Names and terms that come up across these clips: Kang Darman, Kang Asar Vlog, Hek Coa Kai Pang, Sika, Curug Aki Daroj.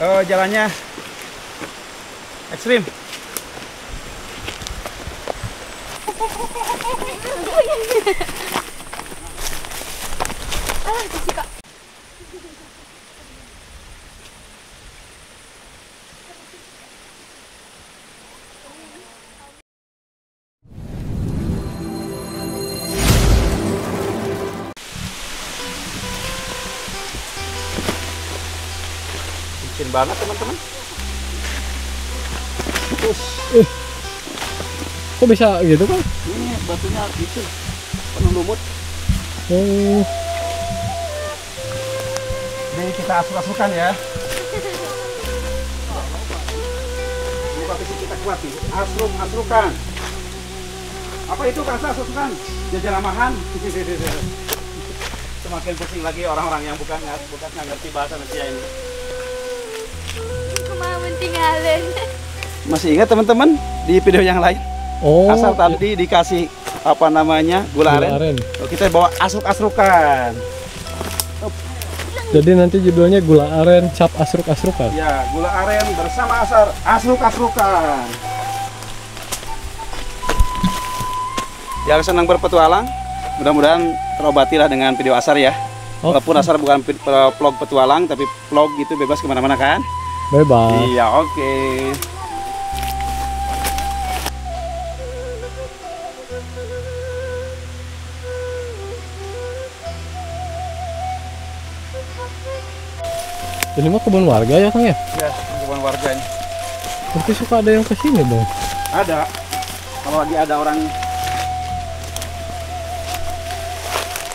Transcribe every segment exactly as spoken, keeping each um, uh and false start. uh, jalannya ekstrim. Ah, Sika. Bikin banget teman-teman. Terus, eh, kok bisa gitu kan? Ini batunya gitu, penuh lumut. Oh. Jadi kita asuk-asukan ya. Buka besi kita kuati, asuk-asukan. Apa itu kata asukan? Jajan amahan. Semakin pusing lagi orang-orang yang bukan bukan ngerti bahasa Indonesia ini. Kemarin tinggalin. Masih ingat teman-teman di video yang lain? Oh. Asal tadi dikasih apa namanya gula, gula aren. aren. Kita bawa asuk-asukan. Jadi nanti judulnya gula aren cap asruk-asrukan. Ya, gula aren bersama Asar asruk-asrukan. Yang senang berpetualang, mudah-mudahan terobatilah dengan video Asar ya. Oh. Walaupun Asar bukan vlog petualang, tapi vlog itu bebas kemana-mana kan? Bebas. Iya, oke. Okay. Ini mah kebun warga ya Kang ya? Iya, kebun warga ini. Tapi suka ada yang kesini dong? Ada. Kalau lagi ada orang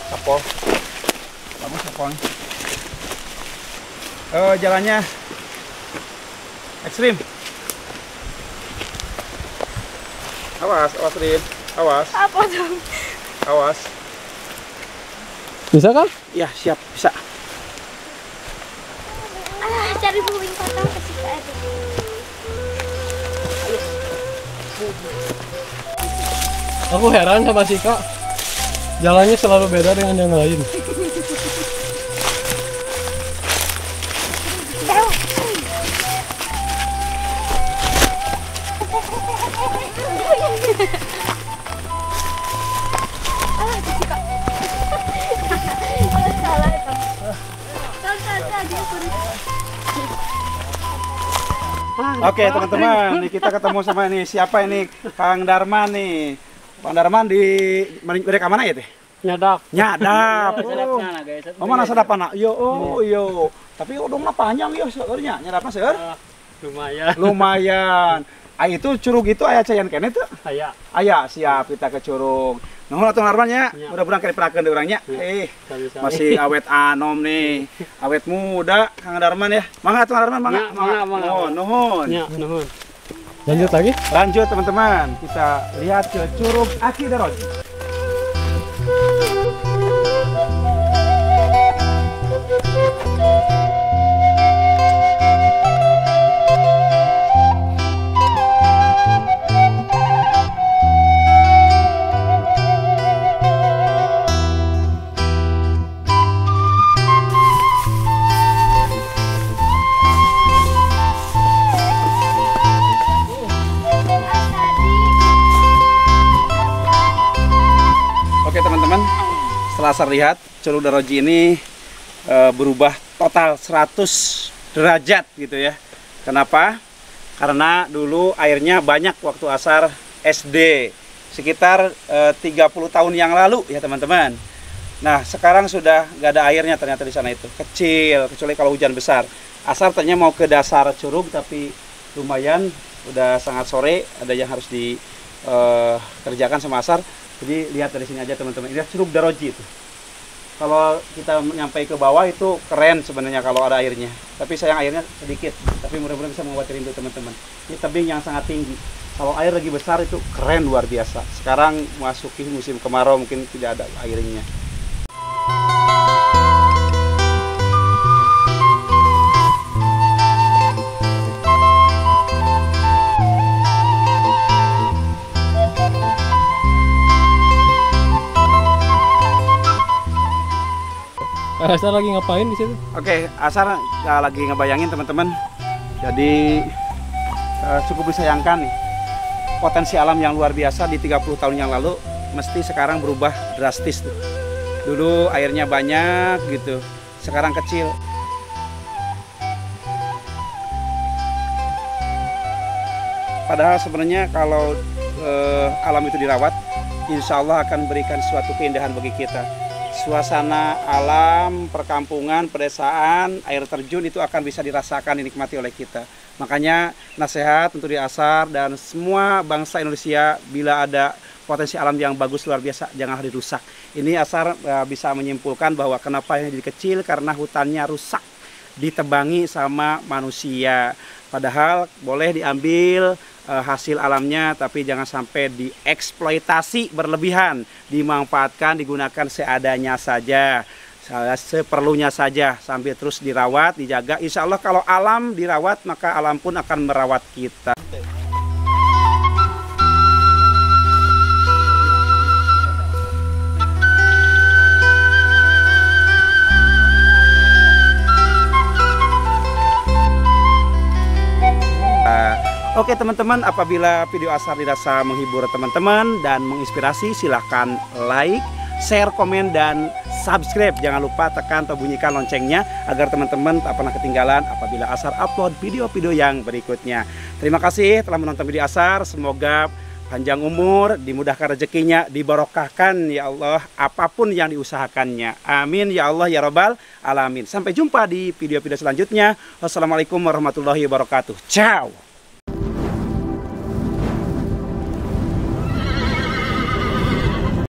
kapol, bagus kapol. Eh, jalannya ekstrim. Awas, awas Rin, awas. Apa dong? Awas. Bisa kan? Iya siap, bisa. Cari puing patah kasih ke adik. Aku heran sama Sika, jalannya selalu beda dengan yang lain. Oke okay, teman-teman, kita ketemu sama ini siapa ini Kang Darman nih. Kang Darman di mereka mana ya teh? Nyadap. Nyadap. Oh, oh mana sadapan nak? Yo oh yo. Tapi udungnya panjang yo seurnya. Nyadapnya seur? Lumayan. Lumayan. Ah itu curug itu ayah cayan kene tuh? Ayah. Ayah siap kita ke curug. Nuhun atuh Darman nya. Mudah-mudahan keriperakeun deui urang nya. Eh masih awet anom nih. Awet muda Kang Darman ya. Mangga atuh Darman mangga. Mangga mangga. Oh, nuhun. Ya, nuhun. Lanjut lagi? Lanjut teman-teman. Kita lihat ke Curug Aki Daroj. Setelah Asar lihat, Curug Daroj ini e, berubah total seratus derajat gitu ya. Kenapa? Karena dulu airnya banyak waktu Asar S D. Sekitar e, tiga puluh tahun yang lalu ya teman-teman. Nah sekarang sudah nggak ada airnya ternyata di sana itu. Kecil, kecuali kalau hujan besar. Asar ternyata mau ke dasar curug tapi lumayan udah sangat sore. Ada yang harus dikerjakan e, sama Asar. Jadi lihat dari sini aja teman-teman. Ini Curug Daroj itu. Kalau kita nyampe ke bawah itu keren sebenarnya kalau ada airnya. Tapi sayang airnya sedikit. Tapi mudah-mudahan bisa membuat rindu teman-teman. Ini tebing yang sangat tinggi. Kalau air lagi besar itu keren luar biasa. Sekarang masuki musim kemarau mungkin tidak ada airnya. Kang Asar lagi ngapain di situ? Oke, okay, Asar ya, lagi ngebayangin teman-teman. Jadi eh, cukup disayangkan nih, potensi alam yang luar biasa di tiga puluh tahun yang lalu mesti sekarang berubah drastis tuh. Dulu airnya banyak gitu, sekarang kecil. Padahal sebenarnya kalau eh, alam itu dirawat, insya Allah akan berikan suatu keindahan bagi kita. Suasana alam, perkampungan, pedesaan, air terjun itu akan bisa dirasakan, dinikmati oleh kita. Makanya nasihat untuk di Asar dan semua bangsa Indonesia, bila ada potensi alam yang bagus luar biasa, janganlah dirusak. Ini Asar e, bisa menyimpulkan bahwa kenapa ini jadi kecil, karena hutannya rusak, ditebangi sama manusia. Padahal boleh diambil e, hasil alamnya, tapi jangan sampai dieksploitasi berlebihan, dimanfaatkan, digunakan seadanya saja, seperlunya saja, sambil terus dirawat, dijaga. Insya Allah kalau alam dirawat, maka alam pun akan merawat kita. Oke teman-teman, apabila video Asar dirasa menghibur teman-teman dan menginspirasi, silahkan like, share, komen, dan subscribe. Jangan lupa tekan atau bunyikan loncengnya agar teman-teman tak pernah ketinggalan apabila Asar upload video-video yang berikutnya. Terima kasih telah menonton video Asar. Semoga panjang umur, dimudahkan rezekinya, dibarokahkan ya Allah apapun yang diusahakannya. Amin ya Allah ya Rabbal Alamin. Sampai jumpa di video-video selanjutnya. Wassalamualaikum warahmatullahi wabarakatuh. Ciao.